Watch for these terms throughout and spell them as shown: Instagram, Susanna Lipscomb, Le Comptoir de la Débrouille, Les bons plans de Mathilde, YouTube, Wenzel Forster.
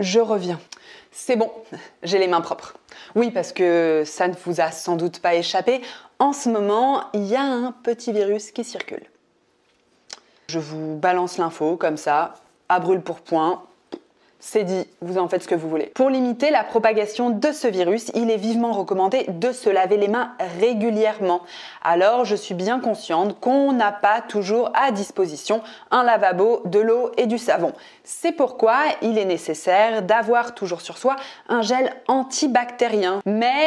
Je reviens. C'est bon, j'ai les mains propres. Oui, parce que ça ne vous a sans doute pas échappé. En ce moment, il y a un petit virus qui circule. Je vous balance l'info comme ça, à brûle-pourpoint. C'est dit, vous en faites ce que vous voulez. Pour limiter la propagation de ce virus, il est vivement recommandé de se laver les mains régulièrement. Alors, je suis bien consciente qu'on n'a pas toujours à disposition un lavabo, de l'eau et du savon. C'est pourquoi il est nécessaire d'avoir toujours sur soi un gel antibactérien. Mais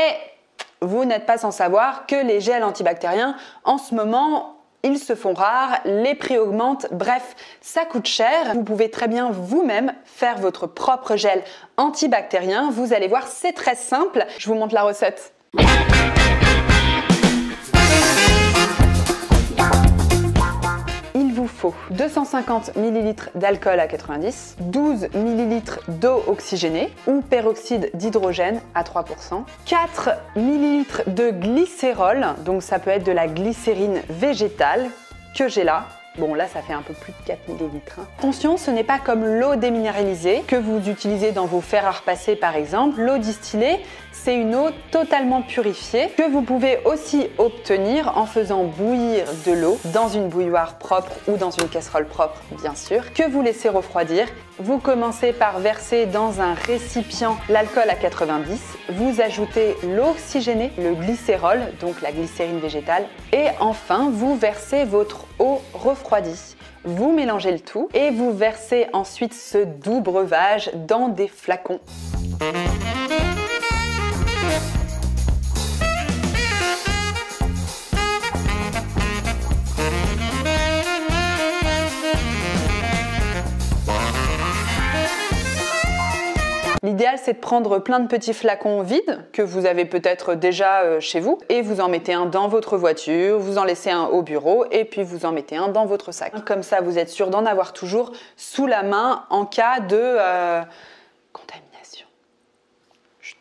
vous n'êtes pas sans savoir que les gels antibactériens, en ce moment, ils se font rares, les prix augmentent, bref, ça coûte cher. Vous pouvez très bien vous-même faire votre propre gel antibactérien. Vous allez voir, c'est très simple. Je vous montre la recette. Il vous faut 250 ml d'alcool à 90, 12 ml d'eau oxygénée ou peroxyde d'hydrogène à 3%, 4 ml de glycérol, donc ça peut être de la glycérine végétale que j'ai là. Bon, là, ça fait un peu plus de 4 ml. Attention, ce n'est pas comme l'eau déminéralisée que vous utilisez dans vos fers à repasser, par exemple. L'eau distillée, c'est une eau totalement purifiée que vous pouvez aussi obtenir en faisant bouillir de l'eau dans une bouilloire propre ou dans une casserole propre, bien sûr, que vous laissez refroidir. Vous commencez par verser dans un récipient l'alcool à 90, vous ajoutez l'eau oxygénée, le glycérol, donc la glycérine végétale, et enfin, vous versez votre eau refroidie. Vous mélangez le tout et vous versez ensuite ce doux breuvage dans des flacons. L'idéal, c'est de prendre plein de petits flacons vides que vous avez peut-être déjà chez vous et vous en mettez un dans votre voiture, vous en laissez un au bureau et puis vous en mettez un dans votre sac. Comme ça, vous êtes sûr d'en avoir toujours sous la main en cas de contamination. Chut.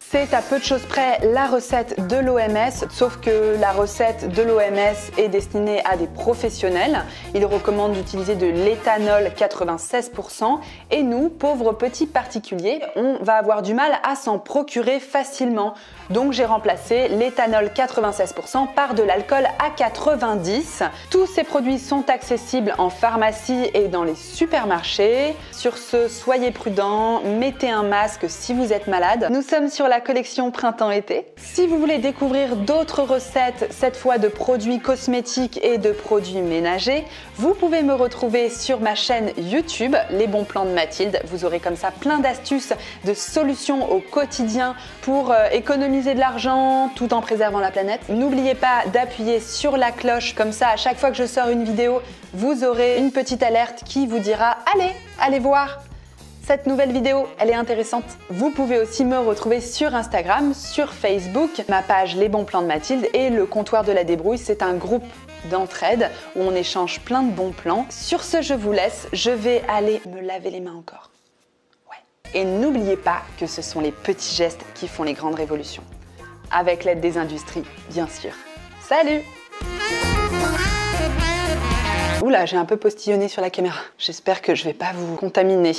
C'est à peu de choses près la recette de l'OMS, sauf que la recette de l'OMS est destinée à des professionnels. Ils recommandent d'utiliser de l'éthanol 96% et nous, pauvres petits particuliers, on va avoir du mal à s'en procurer facilement. Donc j'ai remplacé l'éthanol 96% par de l'alcool à 90. Tous ces produits sont accessibles en pharmacie et dans les supermarchés. Sur ce, soyez prudents, mettez un masque si vous êtes malade. Nous sommes sur la collection printemps-été. Si vous voulez découvrir d'autres recettes, cette fois de produits cosmétiques et de produits ménagers, vous pouvez me retrouver sur ma chaîne YouTube, Les bons plans de Mathilde. Vous aurez comme ça plein d'astuces, de solutions au quotidien pour économiser de l'argent tout en préservant la planète. N'oubliez pas d'appuyer sur la cloche, comme ça à chaque fois que je sors une vidéo, vous aurez une petite alerte qui vous dira « Allez, allez voir !» Cette nouvelle vidéo, elle est intéressante. Vous pouvez aussi me retrouver sur Instagram, sur Facebook, ma page Les bons plans de Mathilde et Le Comptoir de la Débrouille, c'est un groupe d'entraide où on échange plein de bons plans. Sur ce, je vous laisse, je vais aller me laver les mains encore. Ouais. Et n'oubliez pas que ce sont les petits gestes qui font les grandes révolutions. Avec l'aide des industries, bien sûr. Salut! Oula, j'ai un peu postillonné sur la caméra. J'espère que je vais pas vous contaminer.